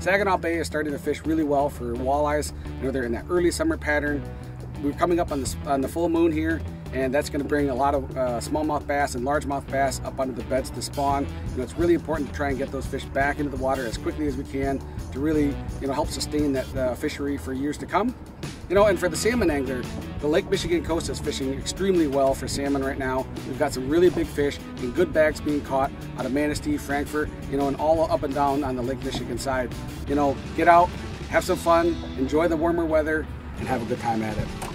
Saginaw Bay is starting to fish really well for walleyes. You know, they're in that early summer pattern. We're coming up on the full moon here, and that's going to bring a lot of smallmouth bass and largemouth bass up onto the beds to spawn. You know, it's really important to try and get those fish back into the water as quickly as we can to really, you know, help sustain that fishery for years to come. You know, and for the salmon angler, the Lake Michigan coast is fishing extremely well for salmon right now. We've got some really big fish and good bags being caught out of Manistee, Frankfort, you know, and all up and down on the Lake Michigan side. You know, get out, have some fun, enjoy the warmer weather, and have a good time at it.